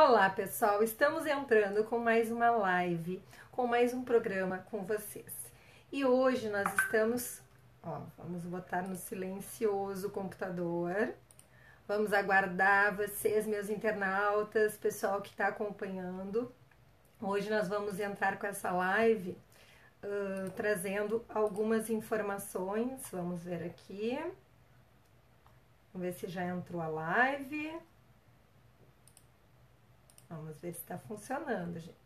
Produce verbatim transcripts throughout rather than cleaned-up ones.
Olá pessoal, estamos entrando com mais uma live, com mais um programa com vocês. E hoje nós estamos, ó, vamos botar no silencioso o computador, vamos aguardar vocês, meus internautas, pessoal que está acompanhando. Hoje nós vamos entrar com essa live uh, trazendo algumas informações, vamos ver aqui, vamos ver se já entrou a live, vamos ver se está funcionando, gente.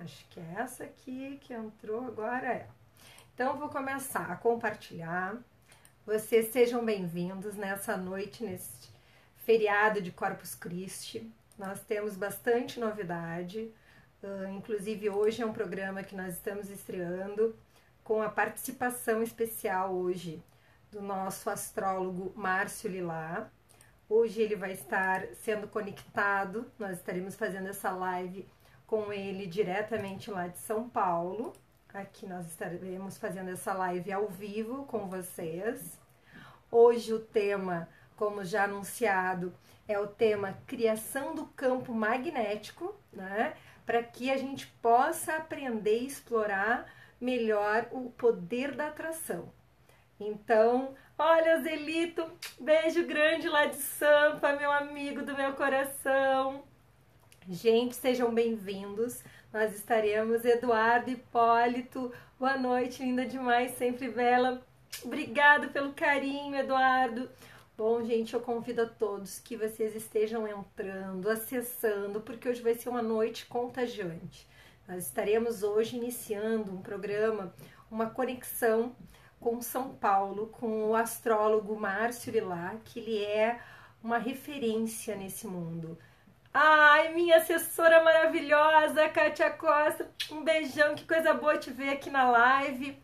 Acho que é essa aqui que entrou agora, é. Então, vou começar a compartilhar, vocês sejam bem-vindos nessa noite, nesse feriado de Corpus Christi. Nós temos bastante novidade, uh, inclusive hoje é um programa que nós estamos estreando com a participação especial hoje do nosso astrólogo Márcio Liláh. Hoje ele vai estar sendo conectado, nós estaremos fazendo essa live com ele diretamente lá de São Paulo. Aqui nós estaremos fazendo essa live ao vivo com vocês. Hoje o tema, como já anunciado, é o tema criação do campo magnético, né? Para que a gente possa aprender e explorar melhor o poder da atração. Então, olha, Zelito, beijo grande lá de Sampa, meu amigo do meu coração. Gente, sejam bem-vindos. Nós estaremos, Eduardo Hipólito, boa noite, linda demais, sempre bela. Obrigado pelo carinho, Eduardo. Bom, gente, eu convido a todos que vocês estejam entrando, acessando, porque hoje vai ser uma noite contagiante. Nós estaremos hoje iniciando um programa, uma conexão com São Paulo, com o astrólogo Márcio Liláh, que ele é uma referência nesse mundo. Ai, minha assessora maravilhosa, Kátia Costa, um beijão, que coisa boa te ver aqui na live.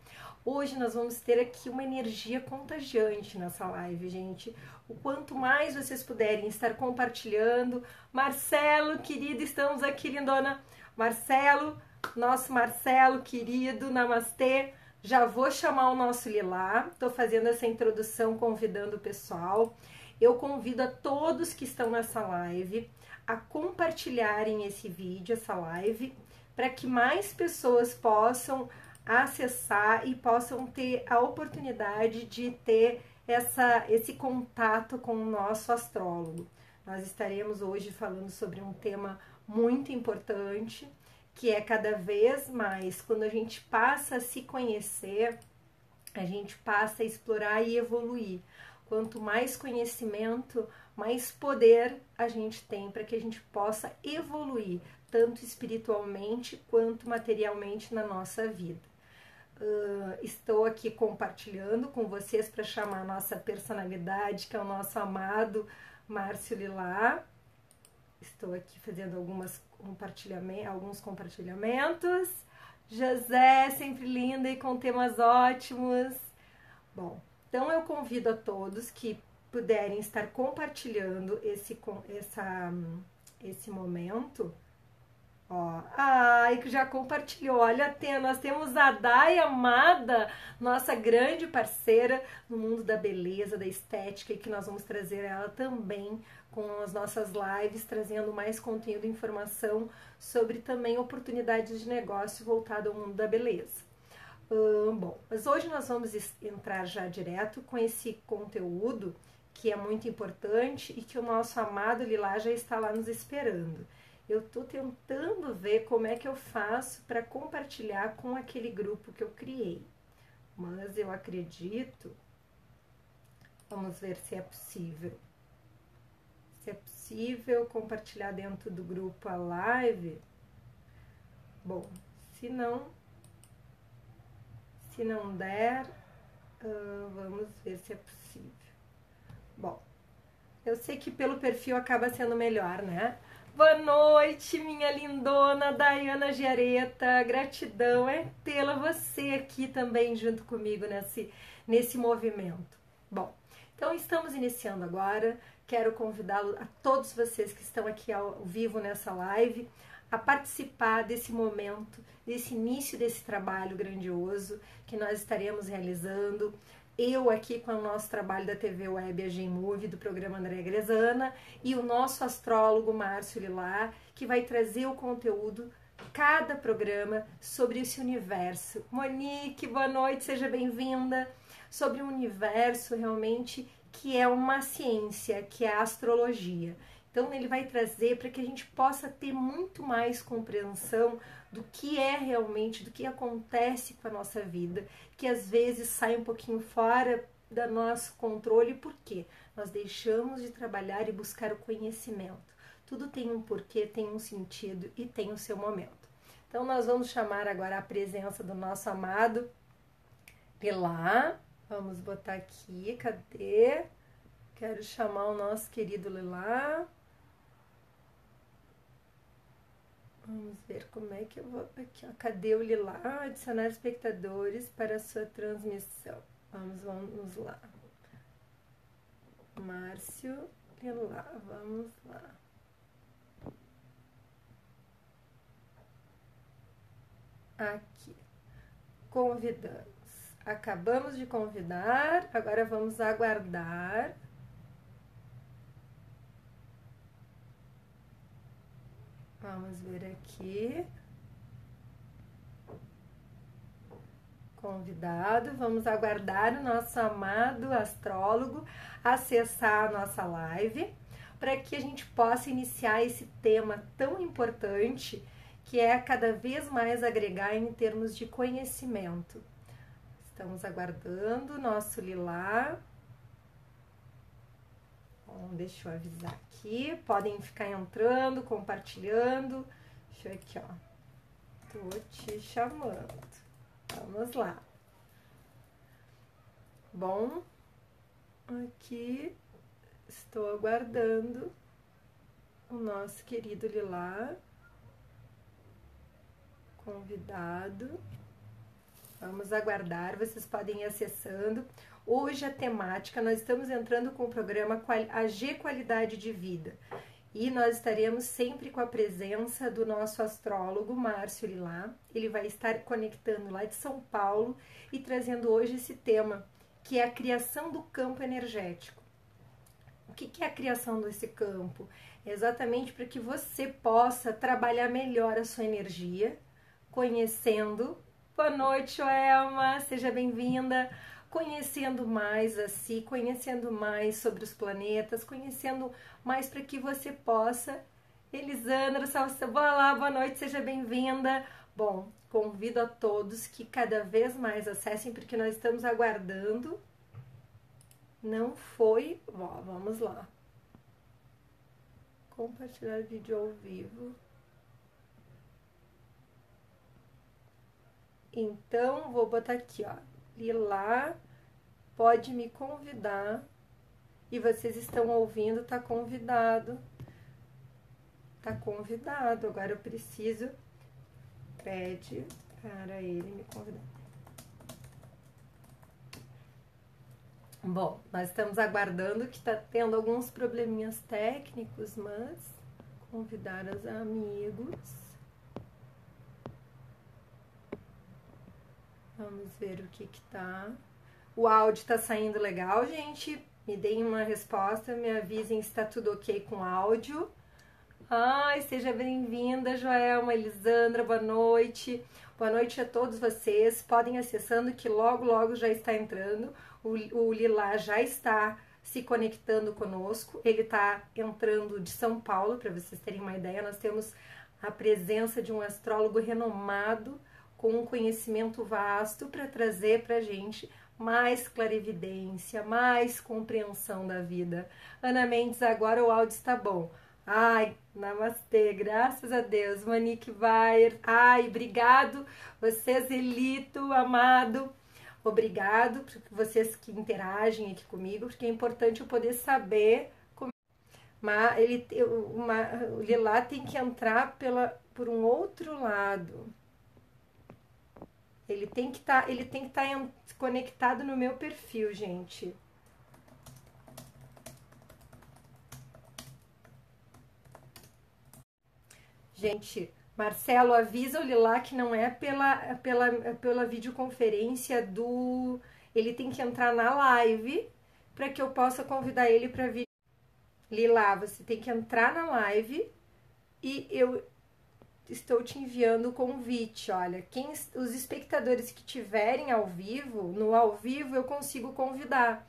Hoje nós vamos ter aqui uma energia contagiante nessa live, gente. O quanto mais vocês puderem estar compartilhando. Marcelo, querido, estamos aqui, lindona. Marcelo, nosso Marcelo, querido, namastê. Já vou chamar o nosso Liláh. Tô fazendo essa introdução, convidando o pessoal. Eu convido a todos que estão nessa live a compartilharem esse vídeo, essa live, para que mais pessoas possam acessar e possam ter a oportunidade de ter essa, esse contato com o nosso astrólogo. Nós estaremos hoje falando sobre um tema muito importante, que é cada vez mais, quando a gente passa a se conhecer, a gente passa a explorar e evoluir. Quanto mais conhecimento, mais poder a gente tem para que a gente possa evoluir, tanto espiritualmente quanto materialmente na nossa vida. Uh, estou aqui compartilhando com vocês para chamar a nossa personalidade, que é o nosso amado Márcio Liláh. Estou aqui fazendo algumas compartilhamentos, alguns compartilhamentos. José, sempre linda e com temas ótimos. Bom, então eu convido a todos que puderem estar compartilhando esse, essa, esse momento. Ó, ai, que já compartilhou, olha, tem, nós temos a Dai Amada, nossa grande parceira no mundo da beleza, da estética, e que nós vamos trazer ela também com as nossas lives, trazendo mais conteúdo e informação sobre também oportunidades de negócio voltado ao mundo da beleza. Hum, bom, mas hoje nós vamos entrar já direto com esse conteúdo que é muito importante e que o nosso amado Liláh já está lá nos esperando. Eu tô tentando ver como é que eu faço para compartilhar com aquele grupo que eu criei. Mas eu acredito... Vamos ver se é possível. Se é possível compartilhar dentro do grupo a live. Bom, se não... Se não der, uh, vamos ver se é possível. Bom, eu sei que pelo perfil acaba sendo melhor, né? Boa noite, minha lindona Dayana Giareta, gratidão é tê-la você aqui também junto comigo nesse, nesse movimento. Bom, então estamos iniciando agora, quero convidá-lo a todos vocês que estão aqui ao vivo nessa live a participar desse momento, desse início desse trabalho grandioso que nós estaremos realizando. eu aqui com o nosso trabalho da T V Web A G Move, do programa Andreia Grezzana, e o nosso astrólogo Márcio Liláh, que vai trazer o conteúdo cada programa sobre esse universo. Monique, boa noite, seja bem-vinda. Sobre o universo realmente que é uma ciência, que é a astrologia. Então ele vai trazer para que a gente possa ter muito mais compreensão do que é realmente, do que acontece com a nossa vida, que às vezes sai um pouquinho fora do nosso controle. Por quê? Nós deixamos de trabalhar e buscar o conhecimento. Tudo tem um porquê, tem um sentido e tem o seu momento. Então nós vamos chamar agora a presença do nosso amado Liláh. Vamos botar aqui, cadê? Quero chamar o nosso querido Liláh. Vamos ver como é que eu vou... Aqui, ó, cadê o Liláh? Adicionar espectadores para a sua transmissão. Vamos, vamos lá. Márcio Liláh, vamos lá. Aqui, convidamos, acabamos de convidar, agora vamos aguardar. Vamos ver aqui, convidado, vamos aguardar o nosso amado astrólogo acessar a nossa live, para que a gente possa iniciar esse tema tão importante, que é cada vez mais agregar em termos de conhecimento. Estamos aguardando o nosso Liláh. Bom, deixa eu avisar aqui. Podem ficar entrando, compartilhando. Deixa eu aqui, ó. Tô te chamando. Vamos lá. Bom, aqui estou aguardando o nosso querido Liláh. Convidado, vamos aguardar, vocês podem ir acessando. Hoje a temática, nós estamos entrando com o programa A G Qualidade de Vida e nós estaremos sempre com a presença do nosso astrólogo Márcio Liláh. Ele vai estar conectando lá de São Paulo e trazendo hoje esse tema, que é a criação do campo energético. O que é a criação desse campo? É exatamente para que você possa trabalhar melhor a sua energia, conhecendo, boa noite, Elma, seja bem-vinda, conhecendo mais a si, conhecendo mais sobre os planetas, conhecendo mais para que você possa, Elisandra, salve, boa lá, boa noite, seja bem-vinda. Bom, convido a todos que cada vez mais acessem, porque nós estamos aguardando, não foi, ó, vamos lá, compartilhar vídeo ao vivo. Então, vou botar aqui, ó, Liláh pode me convidar, e vocês estão ouvindo, tá convidado, tá convidado, agora eu preciso, pede para ele me convidar. Bom, nós estamos aguardando, que tá tendo alguns probleminhas técnicos, mas convidar os amigos. Vamos ver o que que tá. O áudio tá saindo legal, gente? Me deem uma resposta, me avisem se tá tudo ok com o áudio. Ai, seja bem-vinda, Joelma, Elisandra, boa noite. Boa noite a todos vocês. Podem ir acessando que logo, logo já está entrando. O, o Liláh já está se conectando conosco. Ele tá entrando de São Paulo, para vocês terem uma ideia. Nós temos a presença de um astrólogo renomado, com um conhecimento vasto, para trazer para a gente mais clarividência, mais compreensão da vida. Ana Mendes, agora o áudio está bom. Ai, namastê, graças a Deus. Manique Bayer, ai, obrigado. Vocês, Elito, amado, obrigado por vocês que interagem aqui comigo, porque é importante eu poder saber como... Mas ele, uma, o Liláh tem que entrar pela, por um outro lado. Ele tem que estar, tá, ele tem que estar tá conectado no meu perfil, gente. Gente, Marcelo, avisa o Liláh que não é pela, pela, pela videoconferência do ele tem que entrar na live para que eu possa convidar ele para vir. Liláh, você tem que entrar na live e eu estou te enviando o convite. Olha, quem, os espectadores que tiverem ao vivo, no ao vivo eu consigo convidar.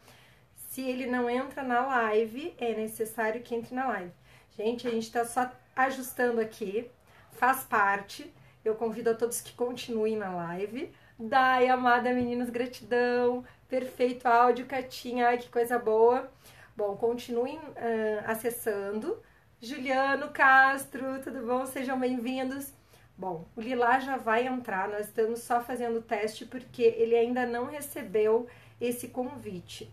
Se ele não entra na live, é necessário que entre na live. Gente, a gente está só ajustando aqui, faz parte. Eu convido a todos que continuem na live. Dai, amada, meninas, gratidão. Perfeito áudio, Catinha. Ai, que coisa boa. Bom, continuem uh, acessando. Juliano Castro, tudo bom? Sejam bem-vindos. Bom, o Liláh já vai entrar, nós estamos só fazendo o teste porque ele ainda não recebeu esse convite.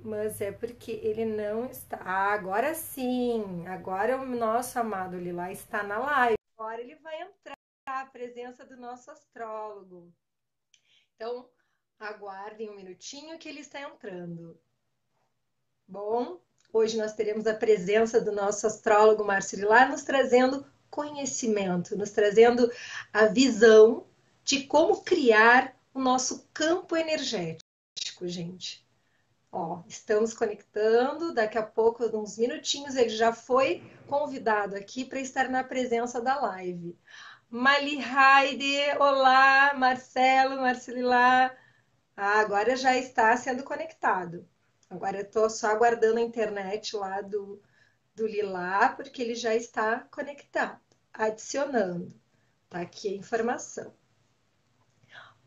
Mas é porque ele não está... Ah, agora sim! Agora o nosso amado Liláh está na live. Agora ele vai entrar, a presença do nosso astrólogo. Então, aguardem um minutinho que ele está entrando. Bom... Hoje nós teremos a presença do nosso astrólogo Márcio Liláh nos trazendo conhecimento, nos trazendo a visão de como criar o nosso campo energético, gente. Ó, estamos conectando, daqui a pouco, uns minutinhos, ele já foi convidado aqui para estar na presença da live. Mali Haide, olá, Marcelo, Márcio Liláh. Ah, agora já está sendo conectado. Agora eu tô só aguardando a internet lá do, do Liláh, porque ele já está conectado, adicionando. Tá aqui a informação.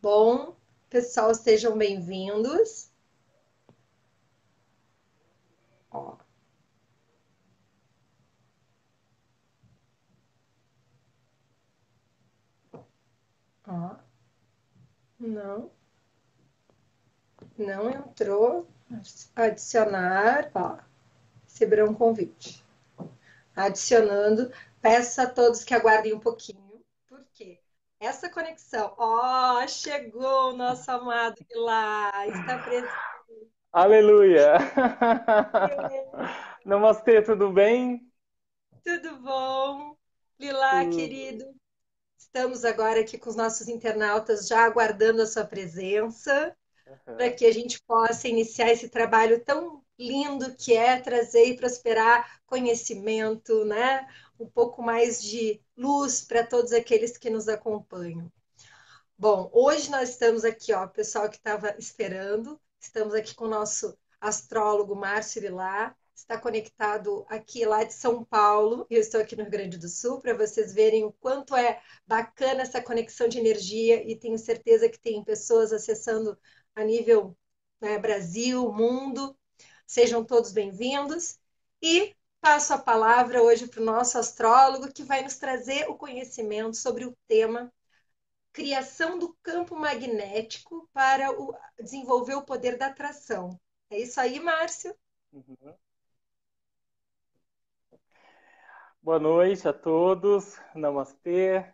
Bom, pessoal, sejam bem-vindos. Ó. Ó. Não. Não entrou. Adicionar, ó, receberá um convite. Adicionando, peço a todos que aguardem um pouquinho, porque essa conexão, ó, oh, chegou o nosso amado Liláh, está presente. Aleluia! Namastê, tudo bem? Tudo bom, Liláh, tudo. Querido. Estamos agora aqui com os nossos internautas já aguardando a sua presença. Uhum. Para que a gente possa iniciar esse trabalho tão lindo que é trazer e prosperar conhecimento, né? Um pouco mais de luz para todos aqueles que nos acompanham. Bom, hoje nós estamos aqui, ó, pessoal que estava esperando, estamos aqui com o nosso astrólogo Márcio Liláh, está conectado aqui lá de São Paulo, eu estou aqui no Rio Grande do Sul, para vocês verem o quanto é bacana essa conexão de energia e tenho certeza que tem pessoas acessando a nível, né, Brasil, mundo. Sejam todos bem-vindos. E passo a palavra hoje para o nosso astrólogo, que vai nos trazer o conhecimento sobre o tema criação do campo magnético para o, desenvolver o poder da atração. É isso aí, Márcio? Uhum. Boa noite a todos. Namastê.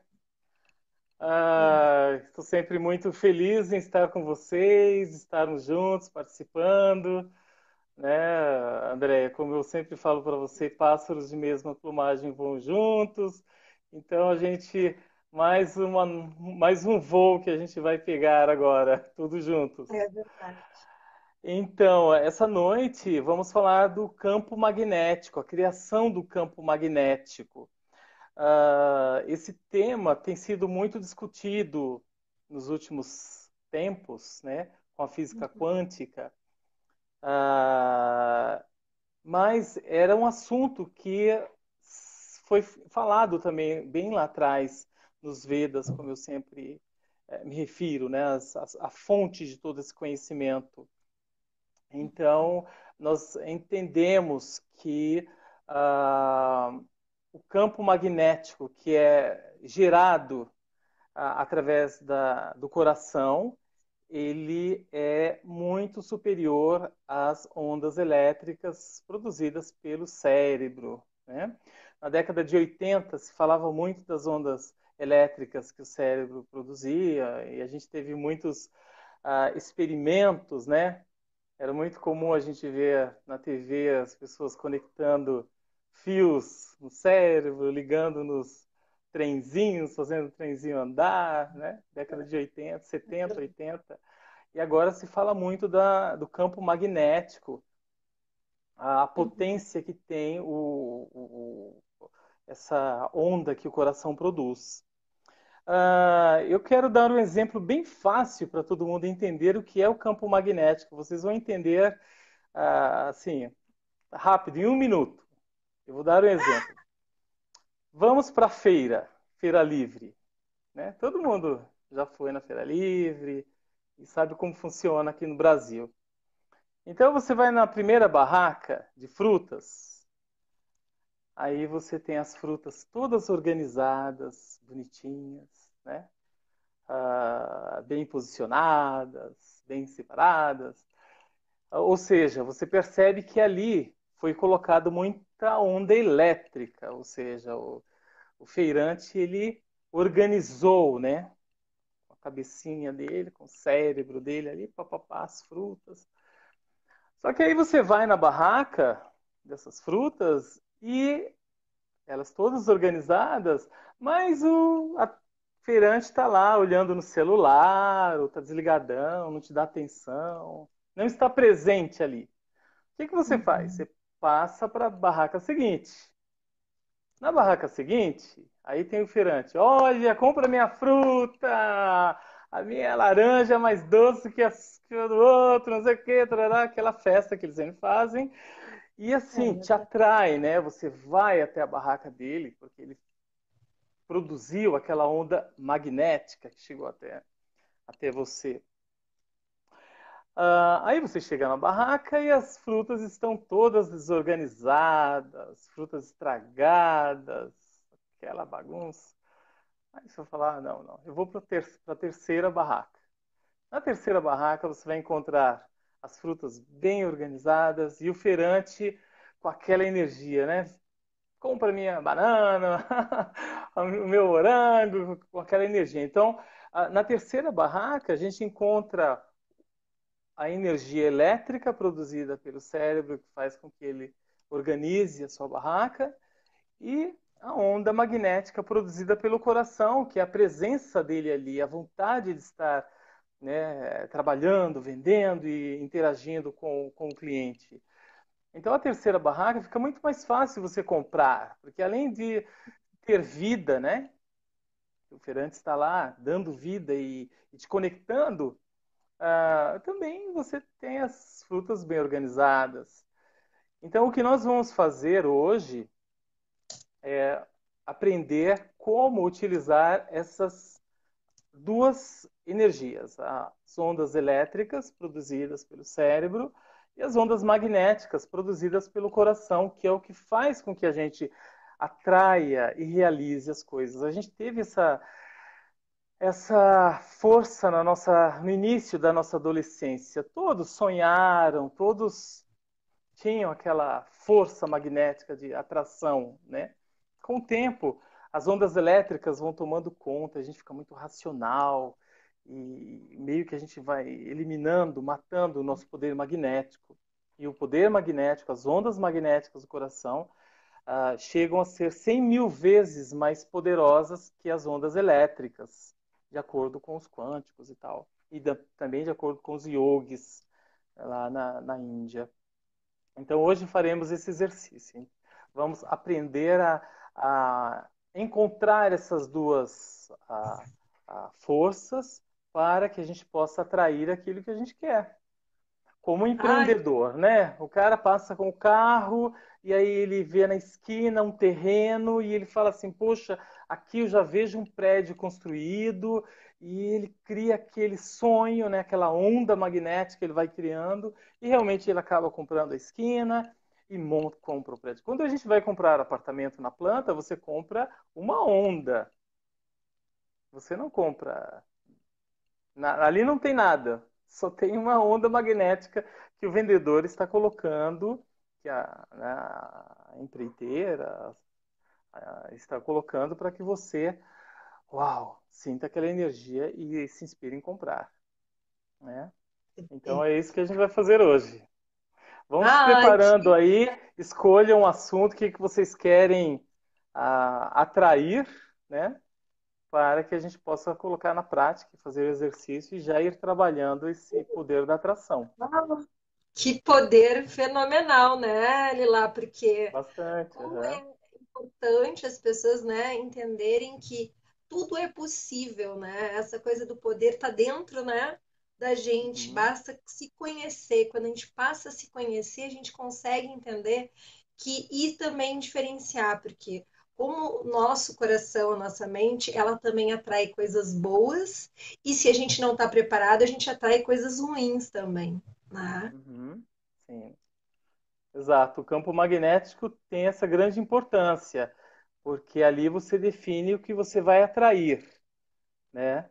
Ah, estou sempre muito feliz em estar com vocês, estarmos juntos, participando, né, Andreia? Como eu sempre falo para você, pássaros de mesma plumagem voam juntos, então a gente, mais, uma, mais um voo que a gente vai pegar agora, todos juntos. É verdade. Então, essa noite vamos falar do campo magnético, a criação do campo magnético. Uh, esse tema tem sido muito discutido nos últimos tempos, né, com a física uhum. quântica, uh, mas era um assunto que foi falado também bem lá atrás nos Vedas, como eu sempre eh, me refiro, né, as, as, a fonte de todo esse conhecimento. Então, nós entendemos que uh, o campo magnético que é gerado ah, através da, do coração, ele é muito superior às ondas elétricas produzidas pelo cérebro, né? Na década de oitenta se falava muito das ondas elétricas que o cérebro produzia e a gente teve muitos ah, experimentos, né? Era muito comum a gente ver na T V as pessoas conectando fios no cérebro, ligando nos trenzinhos, fazendo o trenzinho andar, né? Década de oitenta, setenta, oitenta. E agora se fala muito da, do campo magnético, a potência que tem o, o, essa onda que o coração produz. Uh, eu quero dar um exemplo bem fácil para todo mundo entender o que é o campo magnético. Vocês vão entender uh, assim, rápido, em um minuto. Eu vou dar um exemplo. Vamos para a feira, feira livre. Né? Todo mundo já foi na feira livre e sabe como funciona aqui no Brasil. Então você vai na primeira barraca de frutas, aí você tem as frutas todas organizadas, bonitinhas, né? Ah, bem posicionadas, bem separadas. Ou seja, você percebe que ali foi colocado muita onda elétrica, ou seja, o, o feirante ele organizou, né? Com a cabecinha dele, com o cérebro dele ali, papapá, as frutas. Só que aí você vai na barraca dessas frutas e elas todas organizadas, mas o a feirante está lá olhando no celular, ou está desligadão, não te dá atenção, não está presente ali. O que que você uhum. faz? Você passa para a barraca seguinte. Na barraca seguinte, aí tem o feirante. Olha, compra minha fruta! A minha é laranja mais doce que a do outro, não sei o que, trará, aquela festa que eles ainda fazem. E assim, é, te atrai, né? Você vai até a barraca dele, porque ele produziu aquela onda magnética que chegou até, até você. Ah, aí você chega na barraca e as frutas estão todas desorganizadas, frutas estragadas, aquela bagunça. Aí você vai falar, não, não, eu vou para ter, a terceira barraca. Na terceira barraca você vai encontrar as frutas bem organizadas e o feirante com aquela energia, né? Compra minha banana, o meu morango, com aquela energia. Então, na terceira barraca a gente encontra a energia elétrica produzida pelo cérebro, que faz com que ele organize a sua barraca, e a onda magnética produzida pelo coração, que é a presença dele ali, a vontade de estar, né, trabalhando, vendendo e interagindo com, com o cliente. Então a terceira barraca fica muito mais fácil você comprar, porque além de ter vida, né, o feirante está lá dando vida e, e te conectando, uh, também você tem as frutas bem organizadas. Então o que nós vamos fazer hoje é aprender como utilizar essas duas energias, as ondas elétricas produzidas pelo cérebro e as ondas magnéticas produzidas pelo coração, que é o que faz com que a gente atraia e realize as coisas. A gente teve essa, essa força na nossa, no início da nossa adolescência. Todos sonharam, todos tinham aquela força magnética de atração, né? Com o tempo, as ondas elétricas vão tomando conta, a gente fica muito racional e meio que a gente vai eliminando, matando o nosso poder magnético. E o poder magnético, as ondas magnéticas do coração, uh, chegam a ser cem mil vezes mais poderosas que as ondas elétricas, de acordo com os quânticos e tal. E da, também de acordo com os yogis lá na, na Índia. Então hoje faremos esse exercício, hein? Vamos aprender a a encontrar essas duas a, a forças para que a gente possa atrair aquilo que a gente quer. Como empreendedor, ai, né? O cara passa com o carro e aí ele vê na esquina um terreno e ele fala assim, poxa, aqui eu já vejo um prédio construído, e ele cria aquele sonho, né? Aquela onda magnética que ele vai criando e realmente ele acaba comprando a esquina, e monta, compra o prédio. Quando a gente vai comprar apartamento na planta, você compra uma onda. Você não compra... Na, ali não tem nada. Só tem uma onda magnética que o vendedor está colocando, que a, a empreiteira a, a, está colocando para que você, uau, sinta aquela energia e se inspire em comprar. Né? Então é isso que a gente vai fazer hoje. Vamos ah, se preparando que... aí, escolham um assunto que, que vocês querem uh, atrair, né? para que a gente possa colocar na prática, fazer o exercício e já ir trabalhando esse poder da atração. Uau, que poder fenomenal, né, Liláh? Porque bastante, como né? é importante as pessoas, né, entenderem que tudo é possível, né? Essa coisa do poder tá dentro, né, da gente. Uhum. Basta se conhecer. Quando a gente passa a se conhecer, a gente consegue entender que e também diferenciar, porque como o nosso coração, a nossa mente, ela também atrai coisas boas, e se a gente não está preparado, a gente atrai coisas ruins também, né? Uhum. Sim. Exato. O campo magnético tem essa grande importância, porque ali você define o que você vai atrair, né,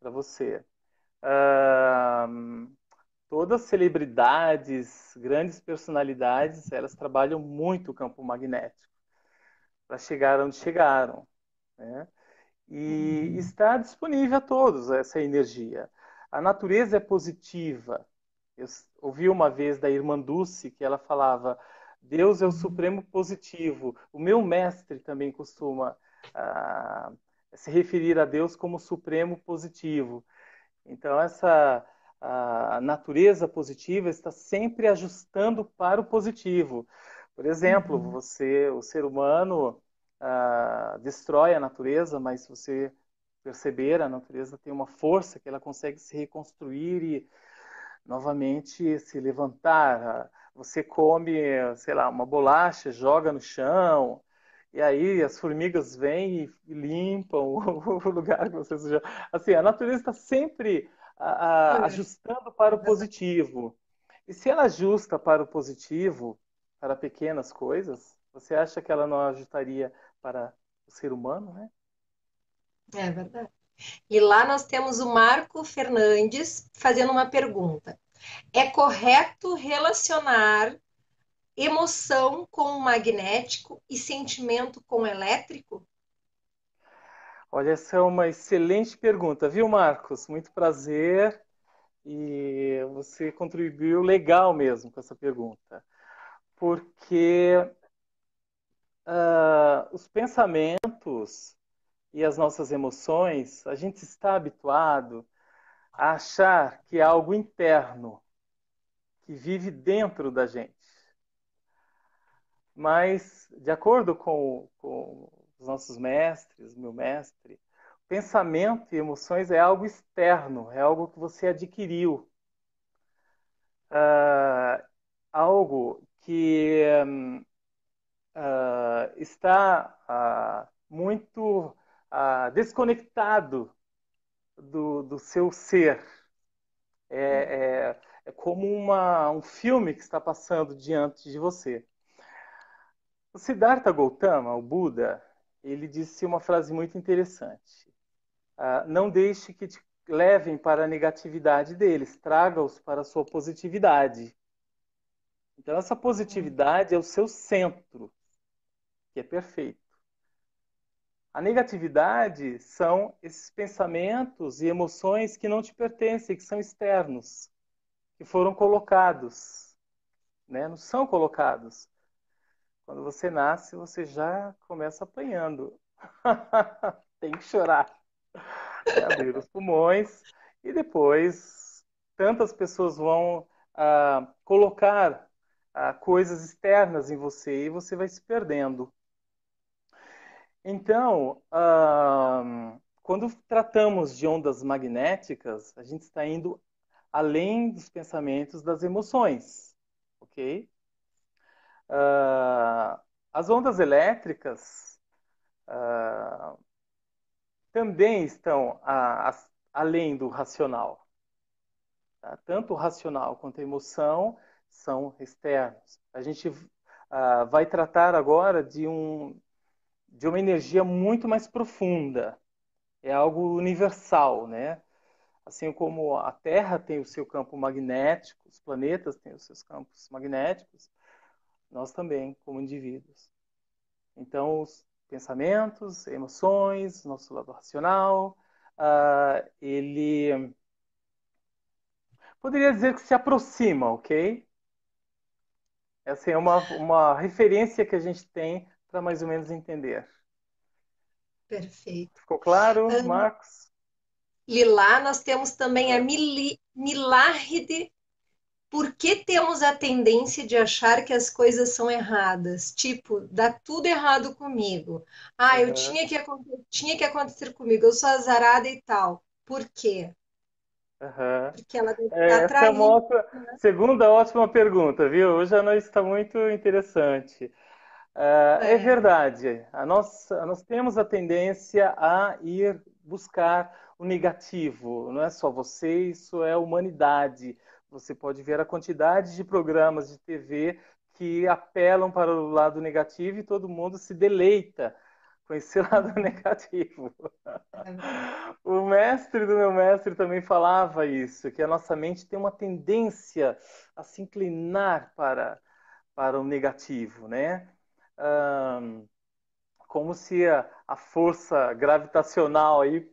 para você. Uh, todas as celebridades, grandes personalidades, elas trabalham muito o campo magnético para chegar onde chegaram, né? E hum. está disponível a todos essa energia. A natureza é positiva. Eu ouvi uma vez da Irmã Dulce que ela falava: Deus é o supremo positivo. O meu mestre também costuma ah, se referir a Deus como supremo positivo. Então, essa a natureza positiva está sempre ajustando para o positivo. Por exemplo, uhum. você, o ser humano ah, destrói a natureza, mas se você perceber, a natureza tem uma força que ela consegue se reconstruir e novamente se levantar. Você come, sei lá, uma bolacha, joga no chão, e aí as formigas vêm e limpam o lugar que você sujou. Assim, a natureza está sempre a, a, ajustando para o positivo. E se ela ajusta para o positivo, para pequenas coisas, você acha que ela não ajustaria para o ser humano, né? É verdade. E lá nós temos o Marco Fernandes fazendo uma pergunta. É correto relacionar emoção com o magnético e sentimento com o elétrico? Olha, essa é uma excelente pergunta, viu, Marcos? Muito prazer. E você contribuiu legal mesmo com essa pergunta. Porque uh, os pensamentos e as nossas emoções, a gente está habituado a achar que é algo interno, que vive dentro da gente. Mas, de acordo com, com os nossos mestres, meu mestre, pensamento e emoções é algo externo, é algo que você adquiriu. Uh, algo que uh, está uh, muito uh, desconectado Do, do seu ser. É, é, é como uma, um filme que está passando diante de você. O Siddhartha Gautama, o Buda, ele disse uma frase muito interessante. Ah, não deixe que te levem para a negatividade deles, traga-os para a sua positividade. Então essa positividade é o seu centro, que é perfeito. A negatividade são esses pensamentos e emoções que não te pertencem, que são externos, que foram colocados, né? Não são colocados. Quando você nasce, você já começa apanhando. Tem que chorar. É abrir os pulmões. E depois, tantas pessoas vão ah, colocar ah, coisas externas em você e você vai se perdendo. Então, uh, quando tratamos de ondas magnéticas, a gente está indo além dos pensamentos, das emoções, ok? Uh, as ondas elétricas uh, também estão a, a, além do racional. Tá? Tanto o racional quanto a emoção são externos. A gente uh, vai tratar agora de um... de uma energia muito mais profunda. É algo universal, né? Assim como a Terra tem o seu campo magnético, os planetas têm os seus campos magnéticos, nós também, como indivíduos. Então, os pensamentos, emoções, nosso lado racional, uh, ele... poderia dizer que se aproxima, ok? Essa é uma, uma referência que a gente tem para mais ou menos entender. Perfeito. Ficou claro, ah, Marcos? Liláh, nós temos também a Miláride. Por que temos a tendência de achar que as coisas são erradas? Tipo, dá tudo errado comigo. Ah, eu uhum. tinha, que, tinha que acontecer comigo, eu sou azarada e tal. Por quê? Uhum. Porque ela deve é, estar traindo. Essa é uma outra, segunda ótima pergunta, viu? Hoje a noite está muito interessante. Uh, é. é verdade, a nós, nós temos a tendência a ir buscar o negativo, não é só você, isso é a humanidade. Você pode ver a quantidade de programas de T V que apelam para o lado negativo e todo mundo se deleita com esse lado negativo. O mestre do meu mestre também falava isso, que a nossa mente tem uma tendência a se inclinar para, para o negativo, né? Um, como se a, a força gravitacional aí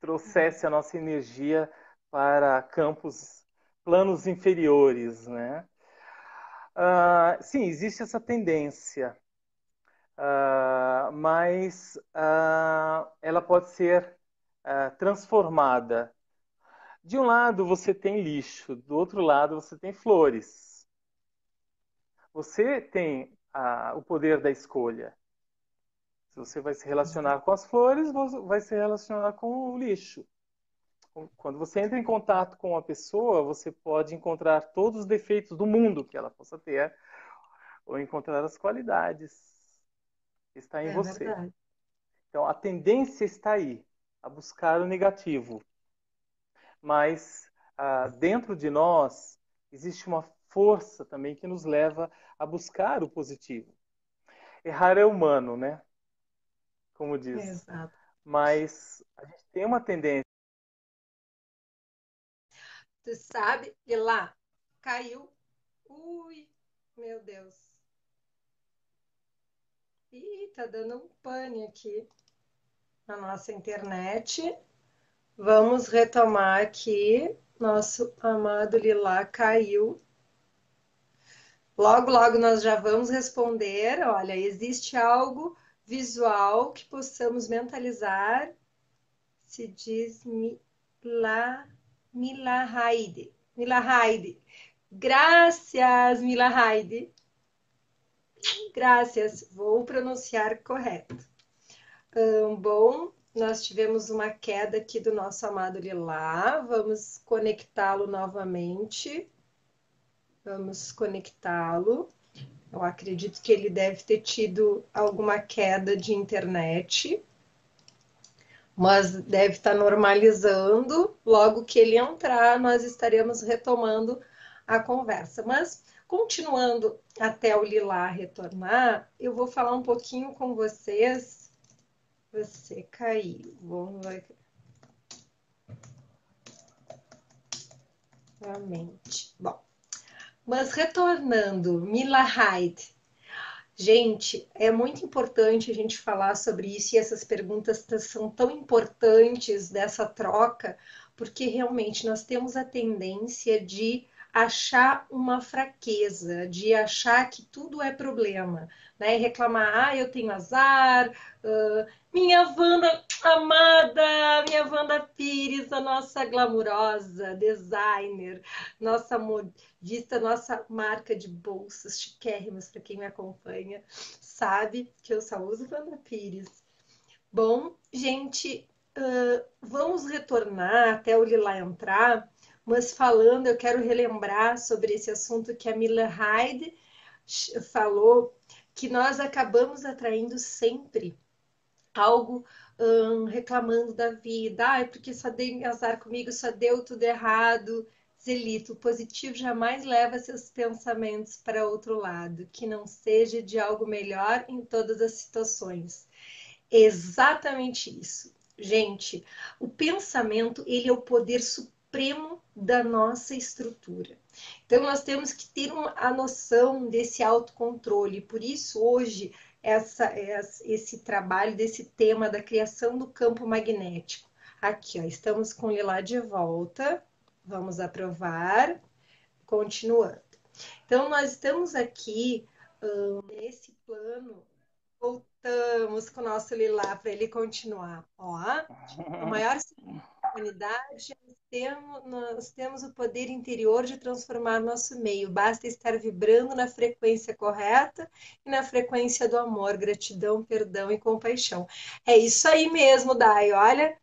trouxesse a nossa energia para campos, planos inferiores, né? Uh, sim, existe essa tendência, uh, mas uh, ela pode ser uh, transformada. De um lado você tem lixo, do outro lado você tem flores. Você tem a, o poder da escolha. Se você vai se relacionar com as flores, você vai se relacionar com o lixo. Quando você entra em contato com uma pessoa, você pode encontrar todos os defeitos do mundo que ela possa ter, ou encontrar as qualidades que está em é você. Verdade. Então, a tendência está aí, a buscar o negativo. Mas, ah, dentro de nós, existe uma força também que nos leva a buscar o positivo. Errar é humano, né? Como diz. Exato. Mas a gente tem uma tendência. Tu sabe? E lá caiu. Ui, meu Deus. Ih, tá dando um pane aqui na nossa internet. Vamos retomar aqui. Nosso amado Liláh caiu. Logo, logo nós já vamos responder. Olha, existe algo visual que possamos mentalizar? Se diz Liláh. Milahide, Milahide, graças Milahide, graças, vou pronunciar correto. Hum, bom, nós tivemos uma queda aqui do nosso amado Liláh, vamos conectá-lo novamente, vamos conectá-lo, eu acredito que ele deve ter tido alguma queda de internet. Mas deve estar normalizando, logo que ele entrar, nós estaremos retomando a conversa. Mas, continuando até o Liláh retornar, eu vou falar um pouquinho com vocês. Você caiu. Vamos lá. Realmente. Bom, mas retornando, Milahide. Gente, é muito importante a gente falar sobre isso e essas perguntas são tão importantes dessa troca, porque realmente nós temos a tendência de achar uma fraqueza, de achar que tudo é problema, né? E reclamar, ah, eu tenho azar, uh, minha Wanda amada, minha Wanda Pires, a nossa glamurosa designer, nossa modista, nossa marca de bolsas chiquérrimas, para quem me acompanha, sabe que eu só uso Wanda Pires. Bom, gente, uh, vamos retornar até o Liláh entrar. Mas falando, eu quero relembrar sobre esse assunto que a Milahide falou, que nós acabamos atraindo sempre algo hum, reclamando da vida. Ah, é porque só dei azar comigo, só deu tudo errado. Zelito, o positivo jamais leva seus pensamentos para outro lado, que não seja de algo melhor em todas as situações. Exatamente isso. Gente, o pensamento, ele é o poder supremo da nossa estrutura. Então, nós temos que ter uma, a noção desse autocontrole. Por isso, hoje, essa, essa, esse trabalho desse tema da criação do campo magnético. Aqui, ó, estamos com o Liláh de volta. Vamos aprovar. Continuando. Então, nós estamos aqui, hum, nesse plano, voltando. vamos com o nosso Liláh para ele continuar. Ó, a maior oportunidade temos, nós temos o poder interior de transformar nosso meio. Basta estar vibrando na frequência correta e na frequência do amor, gratidão, perdão e compaixão. É isso aí mesmo, Dai. Olha,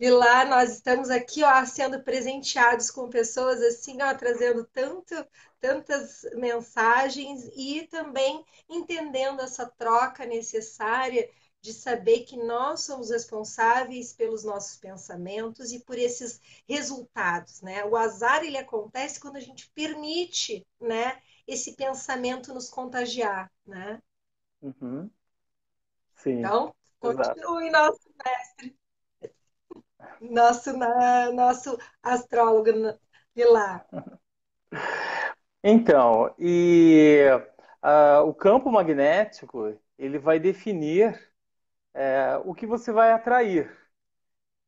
Liláh, nós estamos aqui, ó, sendo presenteados com pessoas assim, ó, trazendo tanto, tantas mensagens e também entendendo essa troca necessária de saber que nós somos responsáveis pelos nossos pensamentos e por esses resultados, né? O azar, ele acontece quando a gente permite, né, esse pensamento nos contagiar, né? Uhum. Sim. Então, continue, nosso mestre, nosso, na, nosso astrólogo Liláh. Então, e uh, o campo magnético, ele vai definir É, o que você vai atrair,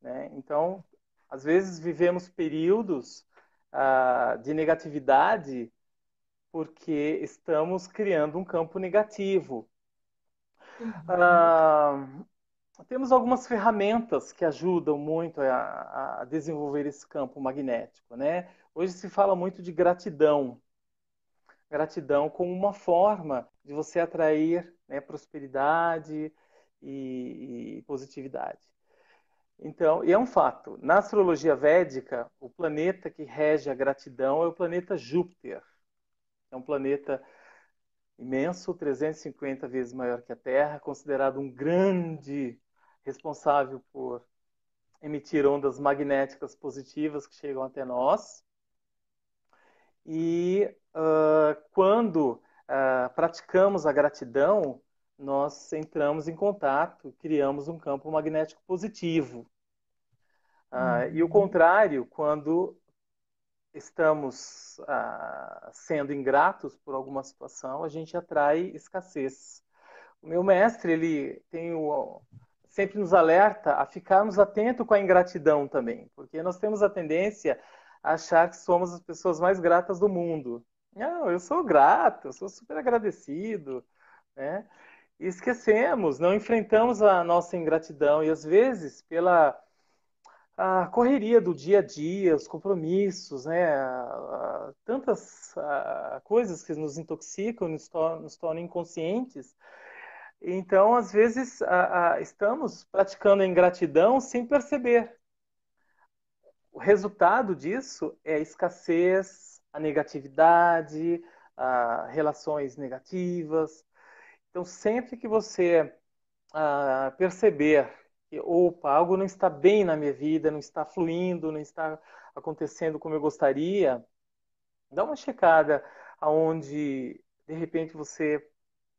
né? Então, às vezes vivemos períodos ah, de negatividade porque estamos criando um campo negativo. Uhum. Ah, temos algumas ferramentas que ajudam muito a, a desenvolver esse campo magnético, né? Hoje se fala muito de gratidão. Gratidão como uma forma de você atrair, né, prosperidade E, e positividade. Então, e é um fato, na astrologia védica, o planeta que rege a gratidão é o planeta Júpiter. É um planeta imenso, trezentas e cinquenta vezes maior que a Terra, considerado um grande responsável por emitir ondas magnéticas positivas que chegam até nós. E uh, quando uh, praticamos a gratidão, nós entramos em contato, criamos um campo magnético positivo. Ah, uhum. E o contrário, quando estamos ah, sendo ingratos por alguma situação, a gente atrai escassez. O meu mestre, ele tem o, sempre nos alerta a ficarmos atentos com a ingratidão também, porque nós temos a tendência a achar que somos as pessoas mais gratas do mundo. Não, eu sou grato, eu sou super agradecido, né? E esquecemos, não enfrentamos a nossa ingratidão. E às vezes, pela a correria do dia a dia, os compromissos, né, a, a, tantas a, coisas que nos intoxicam, nos, to nos tornam inconscientes. Então, às vezes, a, a, estamos praticando a ingratidão sem perceber. O resultado disso é a escassez, a negatividade, a relações negativas. Então, sempre que você ah, perceber que, opa, algo não está bem na minha vida, não está fluindo, não está acontecendo como eu gostaria, dá uma checada aonde, de repente, você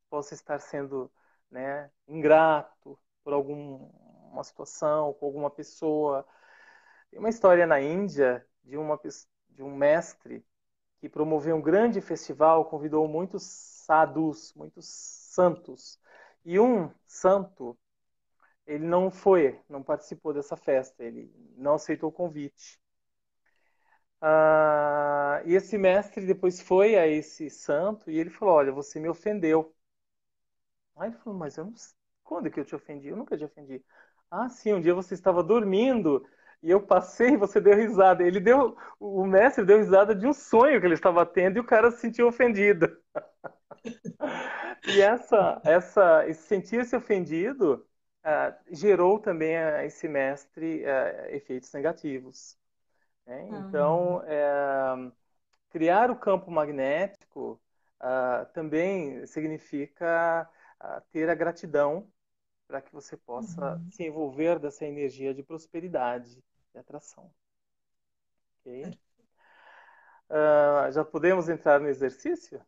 possa estar sendo, né, ingrato por alguma situação, por alguma pessoa. Tem uma história na Índia de, uma, de um mestre que promoveu um grande festival, convidou muitos sadhus, muitos santos. E um santo, ele não foi, não participou dessa festa, ele não aceitou o convite. Ah, e esse mestre depois foi a esse santo e ele falou, olha, você me ofendeu. Aí ele falou, mas eu não sei, quando que eu te ofendi? Eu nunca te ofendi. Ah, sim, um dia você estava dormindo e eu passei e você deu risada. Ele deu, o mestre deu risada de um sonho que ele estava tendo e o cara se sentiu ofendido. E essa, essa, esse sentir-se ofendido uh, gerou também a esse mestre uh, efeitos negativos, né? Uhum. Então, uh, criar o campo magnético uh, também significa uh, ter a gratidão para que você possa uhum. se envolver dessa energia de prosperidade e atração. Okay? Uh, já podemos entrar no exercício?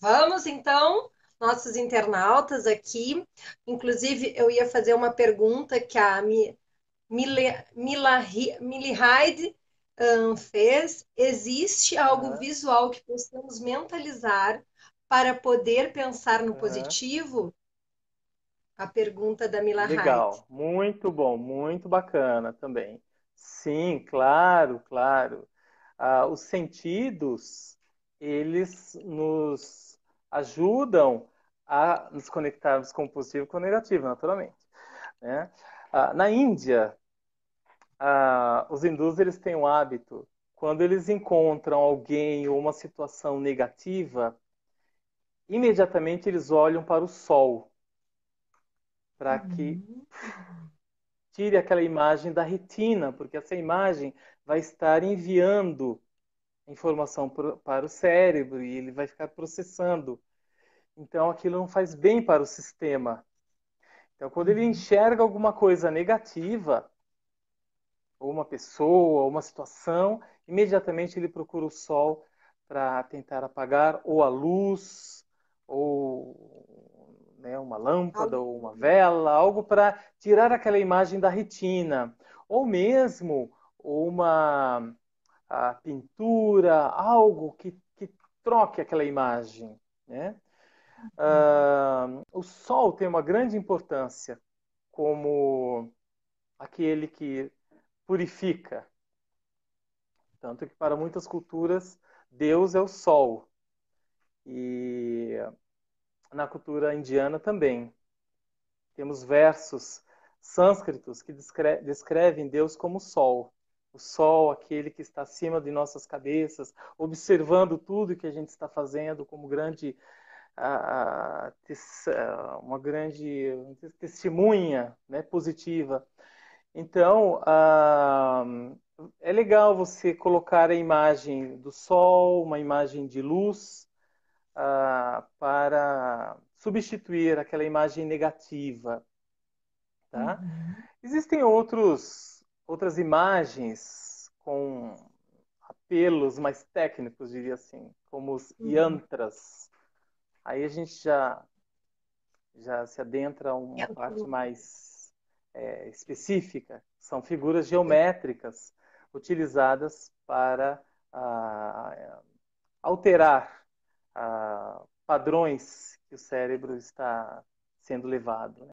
Vamos, então, nossos internautas aqui. Inclusive, eu ia fazer uma pergunta que a Milihaide um, fez. Existe algo uhum. visual que possamos mentalizar para poder pensar no uhum. positivo? A pergunta da Milihaide. Legal, muito bom, muito bacana também. Sim, claro, claro. Ah, os sentidos, eles nos ajudam a nos conectarmos com o positivo e com o negativo, naturalmente. Né? Ah, na Índia, ah, os hindus eles têm o hábito, quando eles encontram alguém ou uma situação negativa, imediatamente eles olham para o sol, para que tire aquela imagem da retina, porque essa imagem vai estar enviando informação para o cérebro e ele vai ficar processando. Então aquilo não faz bem para o sistema. Então quando ele enxerga alguma coisa negativa, ou uma pessoa, ou uma situação, imediatamente ele procura o sol para tentar apagar, ou a luz, ou né, uma lâmpada, ou uma vela, algo para tirar aquela imagem da retina. Ou mesmo uma a pintura, algo que, que troque aquela imagem. Né? Uhum. Uh, o sol tem uma grande importância como aquele que purifica. Tanto que para muitas culturas, Deus é o sol. E na cultura indiana também. Temos versos sânscritos que descre- descrevem Deus como sol. O sol, aquele que está acima de nossas cabeças, observando tudo que a gente está fazendo como grande, ah, uma grande testemunha, né, positiva. Então, ah, é legal você colocar a imagem do sol, uma imagem de luz, ah, para substituir aquela imagem negativa. Tá? Uhum. Existem outros... outras imagens com apelos mais técnicos, diria assim, como os yantras. Aí a gente já, já se adentra a uma parte mais é, específica. São figuras geométricas utilizadas para ah, alterar ah, padrões que o cérebro está sendo levado, né?